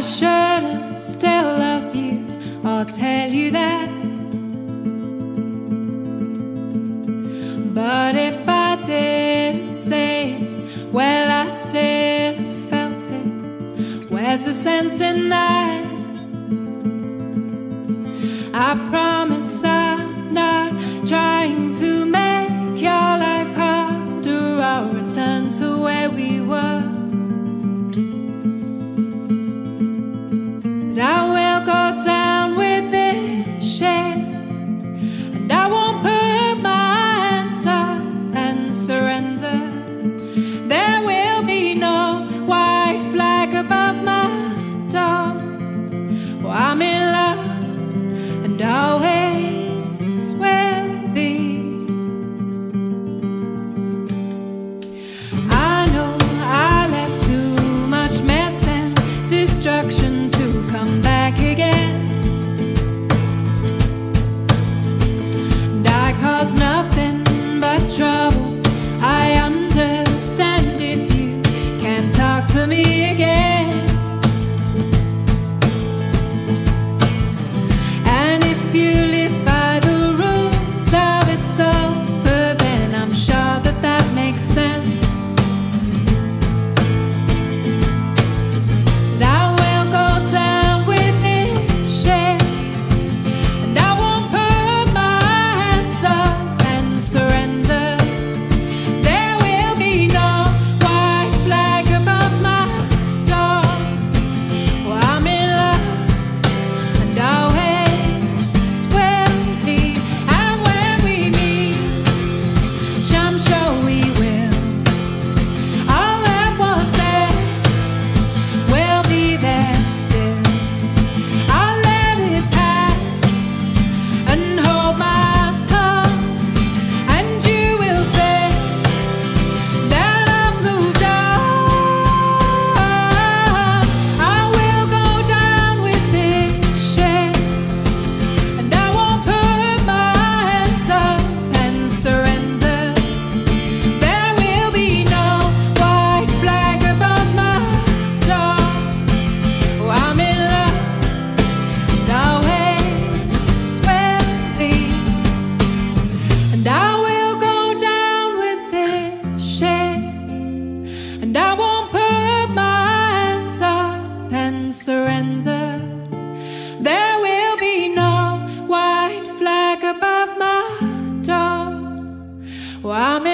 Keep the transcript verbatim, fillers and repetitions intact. I shouldn't still love you, I'll tell you that. But if I didn't say it, well, I'd still have felt it. Where's the sense in that? I promise I'm not trying to make your life harder. I'll return to where we were. But I will go down with this shame, and I won't put my hands up and surrender. There will be no white flag above my door. Oh, I'm in love, and always will be. I know I left too much mess and destruction to come back again, and I caused nothing but trouble. I understand if you can't talk to me again. Wow.